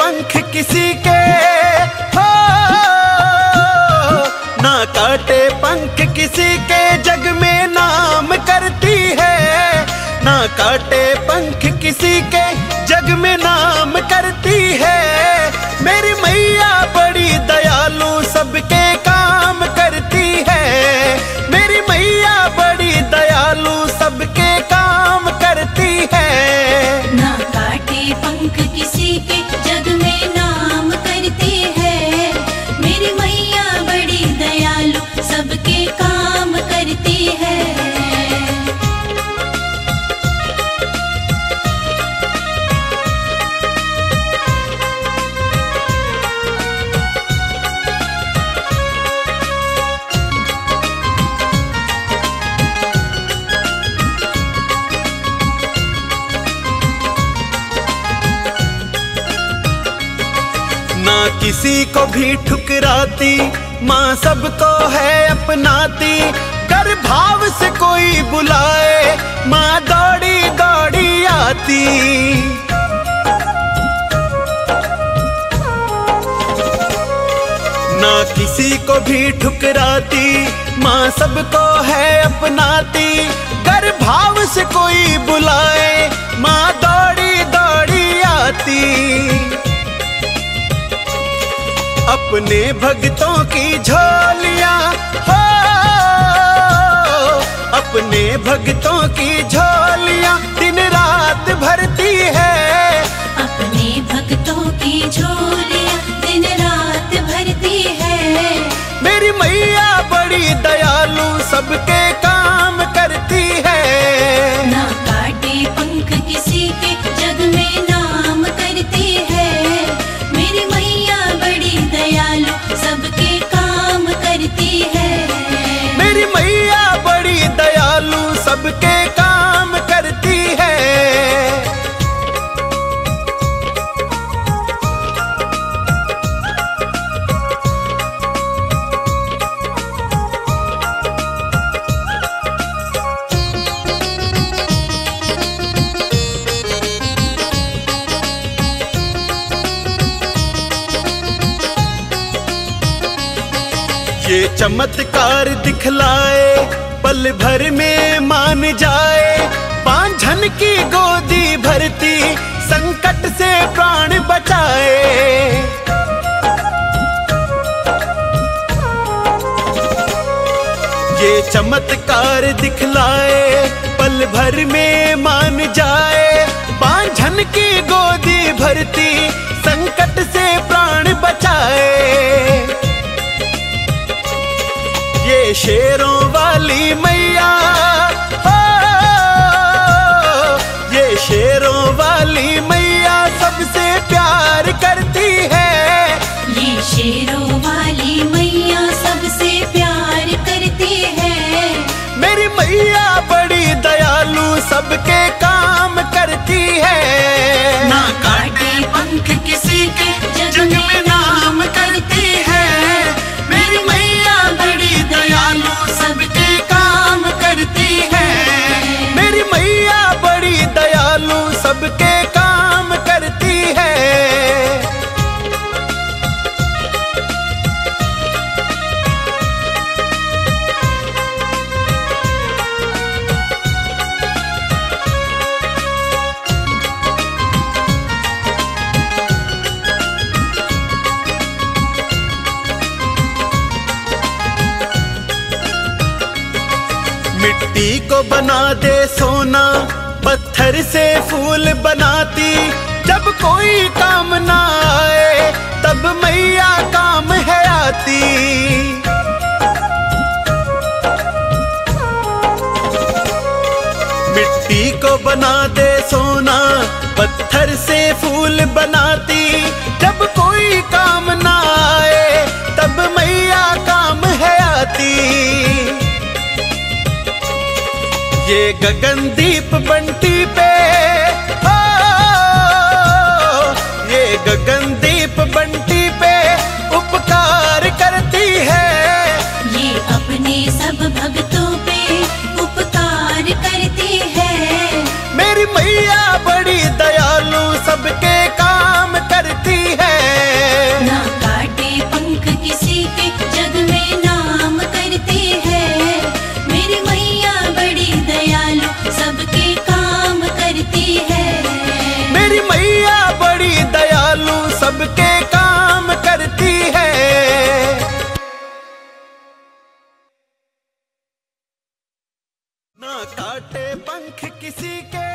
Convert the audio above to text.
पंख किसी के हो ना काटे पंख किसी के, जग में नाम करती है ना काटे पंख किसी के, जग में नाम करती है। मेरी मैया बड़ी दयालु सबके काम करती है, मेरी मैया बड़ी दयालु सबके काम करती है। ना काटे पंख किसी के, जग में नाम करती है, मेरी मैया बड़ी दयालु सबके काम करती है। ना किसी को भी ठुकराती माँ सबको है अपनाती, कर भाव से कोई बुलाए माँ दौड़ी दौड़ी आती। ना किसी को भी ठुकराती माँ सबको है अपनाती, कर भाव से कोई बुलाए माँ दौड़ी दौड़ी आती। अपने भक्तों की झोलियाँ हो, अपने भक्तों की झोलियाँ दिन रात भरती है, अपने भक्तों की झोलियाँ दिन रात भरती है। मेरी मैया बड़ी दयालु सबके काम करती है। ना काटे पंख किसी के, जग में नाम करती है, मेरी मैया बड़ी दयालु सबके काम करती है। मेरी मैया बड़ी दयालु सबके काम करती है। ये चमत्कार दिखलाए पल भर में मान जाए, पांझन की गोदी भरती संकट से प्राण बचाए। ये चमत्कार दिखलाए पल भर में मान जाए, पांझन की गोदी भरती संकट से प्राण बचाए। ये शेरों वाली मैया हो, ये शेरों वाली मैया सबसे प्यार करती है, ये शेरों वाली मैया सबसे प्यार करती है। मेरी मैया बड़ी दयालु सबके काम करती है। ना काटे पंख किसी के, जग में नाम करती है, मेरी मैया बड़ी दयालु सबके काम करती है। मेरी मैया बड़ी दयालु सबके काम करती है। मिट्टी को बना दे सोना, पत्थर से फूल बनाती, जब कोई काम ना आए तब मैया काम है आती। मिट्टी को बना दे सोना, पत्थर से फूल बनाती, जब कोई काम ना आए तब मैया काम है आती। ये गगनदीप बंटी पे हो, ये गगनदीप बंटी पे उपकार करती है, ये अपने सब भक्तों पे उपकार करती है। मेरी मैया बड़ी दयालु सबके काम करती फटे पंख किसी के